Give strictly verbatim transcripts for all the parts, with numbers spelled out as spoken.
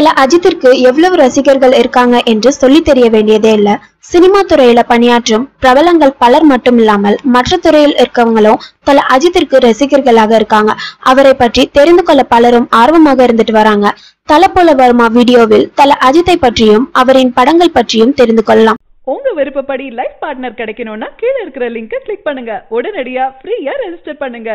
உலகத்துல அஜித்திற்கு எவ்வளவு ரசிகர்கள் இருக்காங்க என்று சொல்லி தெரிய வேண்டியதே இல்ல. சினிமா துறையில பணியாற்றும் பிரபலங்கள் பலர் மட்டும் இல்லாமல் மற்ற துறையில் இருக்கவங்களும் தல அஜித்திற்கு ரசிகர்களாக இருக்காங்க. அவரை பற்றி தெரிந்து கொள்ள பலரும் ஆர்வமாக இருந்துட்டு வராங்க. தல-போல வர்மா வீடியோவில் தல அஜித்தை பற்றியும் அவரின் படங்கள் பற்றியும் தெரிந்து கொள்ளலாம். உங்க விருப்பப்படி லைஃப் பார்ட்னர் கிடைக்கணும்னா கீழே இருக்கிற லிங்கை கிளிக் பண்ணுங்க. உடனடியா ஃப்ரீயா ரெஜிஸ்டர் பண்ணுங்க.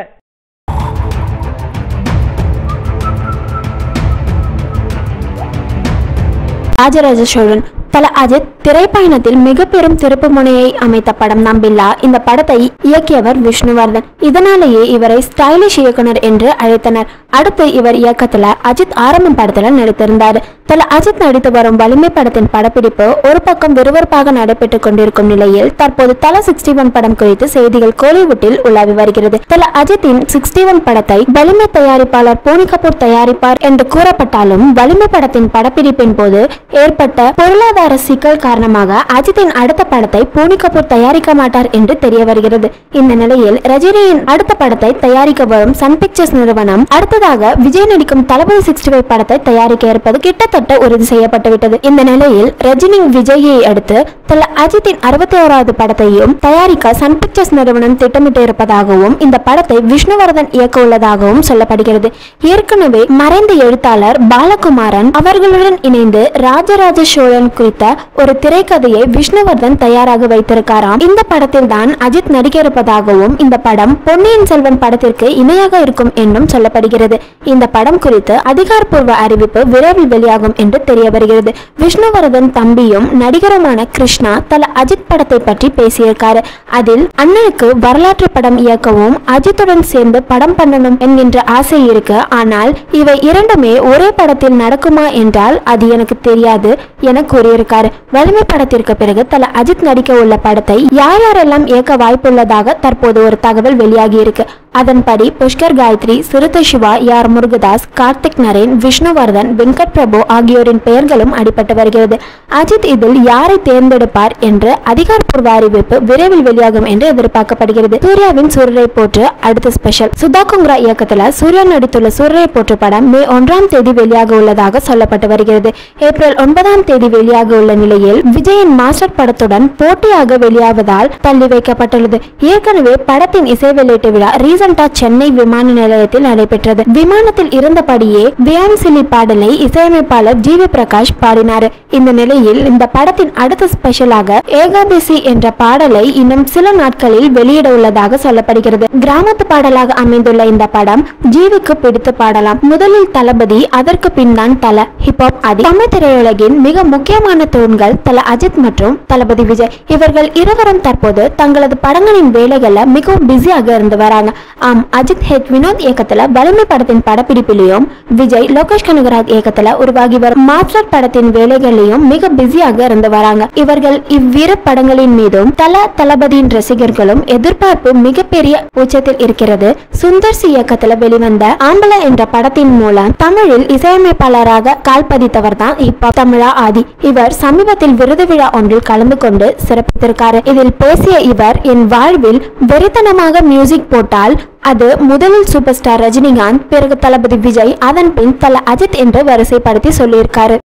ராஜ ராஜ சோழன் தல அஜித் திரைப்பயணத்தில் மிக பெரும் திருப்பு முனையை அமைத்த படம் நம்பில்லா. இந்த படத்தை இயக்கியவர் விஷ்ணுவர்தன். இதனாலேயே இவரை ஸ்டைலிஷ் இயக்குனர் என்று அழைத்தனர். அடுத்து இவர் இயக்கத்துல அஜித் ஆரம்பம் படத்துல நடித்திருந்தார். தல அஜித் நடித்து வரும் வலிமை படத்தின் படப்பிடிப்பு ஒரு பக்கம் விறுவிறுப்பாக நடைபெற்றுக் கொண்டிருக்கும் நிலையில் தற்போது தல சிக்ஸ்டி ஒன் படம் குறித்து செய்திகள் கோலிவுட்டில் உலாவி வருகிறது. தல அஜித்தின் சிக்ஸ்டி ஒன் படத்தை வலிமை தயாரிப்பாளர் போனி கபூர் தயாரிப்பார் என்று கூறப்பட்டாலும் வலிமை படத்தின் படப்பிடிப்பின் போது ஏற்பட்ட பொருளாதார சிக்கல் காரணமாக அஜித்தின் அடுத்த படத்தை போனி கபூர் தயாரிக்க மாட்டார் என்று தெரிய வருகிறது. இந்த நிலையில் ரஜினியின் அடுத்த படத்தை தயாரிக்க வரும் சன் பிக்சர்ஸ் நிறுவனம் அடுத்ததாக விஜய் நடிக்கும் தளபதி சிக்ஸ்டி ஃபைவ் படத்தை தயாரிக்க இருப்பது கிட்டத்தட்ட உறுதி செய்யப்பட்டுவிட்டது. இந்த நிலையில் ரஜினி விஜயை அடுத்து தல அஜித்தின் அறுபத்தி ஓராவது படத்தையும் தயாரிக்க சன் பிக்சர்ஸ் நிறுவனம் திட்டமிட்டு இருப்பதாகவும் இந்த படத்தை விஷ்ணுவர்தன் இயக்க உள்ளதாகவும் சொல்லப்படுகிறது. ஏற்கனவே மறைந்த எழுத்தாளர் பாலகுமாரன் அவர்களுடன் இணைந்து ராஜராஜ சோழன் குறித்த ஒரு திரைக்கதையை விஷ்ணுவர்தன் தயாராக வைத்திருக்காராம். இந்த படத்தில் தான் அஜித் நடிக்க இருப்பதாகவும் இந்த படம் பொன்னியின் செல்வன் படத்திற்கு இணையாக இருக்கும் என்றும் சொல்லப்படுகிறது. இந்த படம் குறித்து அதிகாரப்பூர்வ அறிவிப்பு விரைவில் வெளியாகும் என்று தெரிய வருகிறது. விஷ்ணுவர்தன் தம்பியும் நடிகருமான கிருஷ்ணா தல அஜித் படத்தை பற்றி பேசியிருக்காரு. அதில் அண்ணனுக்கு வரலாற்று படம் இயக்கவும் அஜித்துடன் சேர்ந்து படம் பண்ணணும் என்கின்ற ஆசை இருக்கு. ஆனால் இவை இரண்டுமே ஒரே படத்தில் நடக்குமா என்றால் அது எனக்கு தெரியாது என கூறியிருக்காரு. வலிமை படத்திற்கு பிறகு தல அஜித் நடிக்க உள்ள படத்தை யார் யாரெல்லாம் இயக்க வாய்ப்புள்ளதாக தற்போது ஒரு தகவல் வெளியாகி இருக்கு. அதன்படி புஷ்கர் காயத்ரி, சுரத்த சிவா, யார் முருகதாஸ், கார்த்திக் நரேன், விஷ்ணுவர்தன், வெங்கட் பிரபு ஆகியோரின் பெயர்களும் அடிபட்டு வருகிறது. அஜித் இதில் யாரை தேர்ந்தெடுப்பார் என்று அதிகாரப்பூர்வ அறிவிப்பு விரைவில் வெளியாகும் என்று எதிர்பார்க்கப்படுகிறது. சூர்யாவின் சூரரை போற்று அடுத்த ஸ்பெஷல். சுதா குங்ரா இயக்கத்தில் சூர்யா நடித்துள்ள சூரரை போற்று படம் மே ஒன்றாம் தேதி வெளியாக உள்ளதாக சொல்லப்பட்டு வருகிறது. ஏப்ரல் ஒன்பதாம் தேதி வெளியாக உள்ள நிலையில் விஜயின் மாஸ்டர் படத்துடன் போட்டியாக வெளியாவதால் தள்ளி வைக்கப்பட்டுள்ளது. ஏற்கனவே படத்தின் இசை வெளியீட்டு விழா ரீசன் சென்னை விமான நிலையத்தில் நடைபெற்றது. விமானத்தில் இருந்தபடியே பியான் சிலி பாடலை இசையமைப்பாளர் ஜிவி பிரகாஷ் பாடினார். இந்த நிலையில் இந்த படத்தின் அடுத்த ஸ்பெஷலாக ஏகாதசி என்ற பாடலை இன்னும் சில நாட்களில் வெளியிட உள்ளதாக சொல்லப்படுகிறது. கிராமத்து பாடலாக அமைந்துள்ள இந்த படம் ஜிவிக்கு பிடித்து பாடலாம். முதலில் தளபதி, அதற்கு பின் தான் தல. ஹிப்ஹாப் ஆதி தமிழ் திரையுலகின் மிக முக்கியமான தூண்கள் தல அஜித் மற்றும் தளபதி விஜய். இவர்கள் இருவரும் தற்போது தங்களது படங்களின் வேலைகள்ல மிகவும் பிஸியாக இருந்து வராங்க. ஆம், அஜித் ஹெச் வினோத் இயக்கத்துல வலிமை படத்தின் படப்பிடிப்பிலையும் விஜய் லோகேஷ் கனகராஜ் இயக்கத்துல உருவாகி வரும் மாஸ்டர் படத்தின் வேலைகளிலும் மிக பிஸியாக இருந்து வராங்க. இவர்கள் இவ்விரு படங்களின் மீதும் தல தளபதியின் ரசிகர்களும் எதிர்பார்ப்பு மிகப்பெரிய உச்சத்தில் இருக்கிறது. சுந்தர் சி இயக்கத்துல வெளிவந்த ஆம்பளை என்ற படத்தின் மூலம் தமிழில் இசையமைப்பாளராக கால் பதித்தவர் தான் ஹிப்ஹாப் தமிழா ஆதி. இவர் சமீபத்தில் விருது விழா ஒன்றில் கலந்து கொண்டு சிறப்பித்திருக்காரு. இதில் பேசிய இவர், என் வாழ்வில் வெறித்தனமாக மியூசிக் போட்டால் அது முதலில் சூப்பர் ஸ்டார் ரஜினிகாந்த், பிறகு தளபதி விஜய், அதன் பின் தல அஜித் என்று வரிசைப்படுத்தி சொல்லியிருக்காரு.